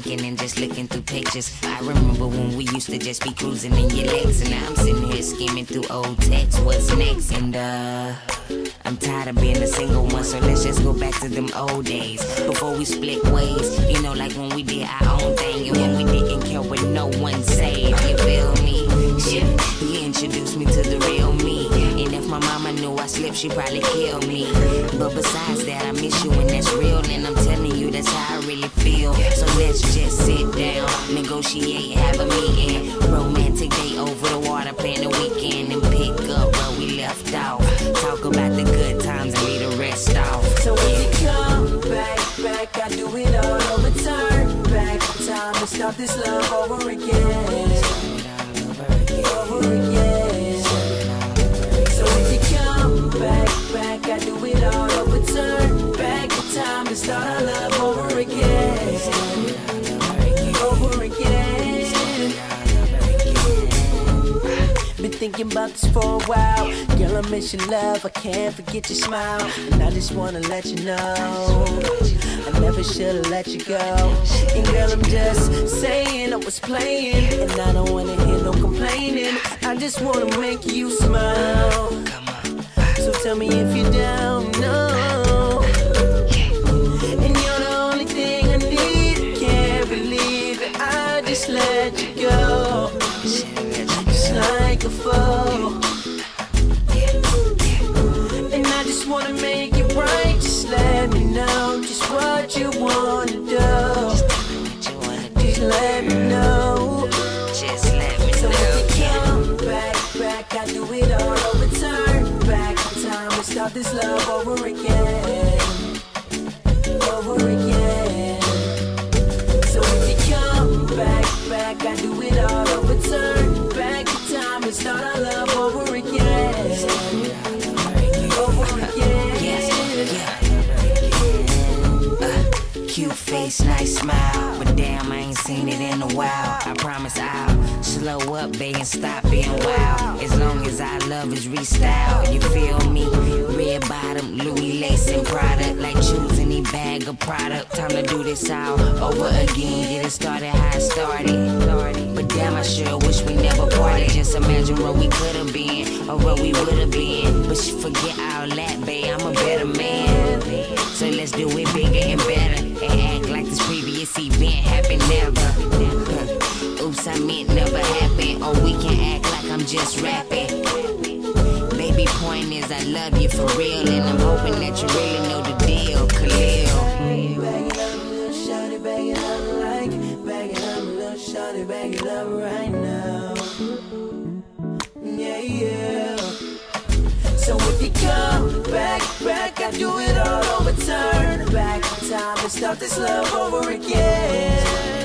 thinking and just looking through pictures. I remember when we used to just be cruising in your legs, and now I'm sitting here skimming through old texts. What's next? And I'm tired of being a single one, so let's just go back to them old days before we split ways. You know, like when we did our own thing and when we didn't care what no one said. You feel me? Shit, he introduced me to the real me. And if my mama knew I slipped, she'd probably kill me. But besides that, I miss you, and that's real. And I'm telling you, that's how I really feel. So let's just sit down, negotiate, have a meeting, romantic day over the water, plan the weekend, and pick up where we left off. Talk about the good times and leave the rest off. So when you come back, I do it all over. Turn back time to start this love over again. So if you come back, I do it all over. Turn back the time to start our love over again. Over again. Been thinking about this for a while. Girl, I miss your love, I can't forget your smile. And I just wanna let you know I never should've let you go. And girl, I'm just saying I was playing, and I don't wanna hear no complaining. I just wanna make you smile. So tell me if you don't know. And you're the only thing I need. Can't believe it, I just let you go. Like a foe, and I just wanna make it right. Just let me know just what you wanna do. Just let me know. Just let me know. So if you come back, I do it all over. Turn back the time to start this love over again. Over again. So if you come back, I do it all over. Turn back. Start our love over again. Over again. Yeah. Cute face, nice smile, but damn, I ain't seen it in a while. I promise I'll slow up, babe, and stop being wild. As long as our love is restyled, you feel me? Red bottom, Louis lace and Prada, like choose any bag of product. Time to do this all over again. Get it started how it started. But damn, I sure wish we never parted. Just imagine where we could have been or where we would have been. But forget all that, babe, I'm a better man. So let's do it bigger and better, and act like this previous event happened never. Oops, I meant never happened. Or we can act like I'm just rapping. Baby, point is I love you for real, and I'm hoping that you really know the deal, Khalil. Bag it up, little shawty, bag it up like it. Bag it up, little shawty, bag it up right now. Yeah. So if you come back, I do it all over. Turn back time and start this love over again.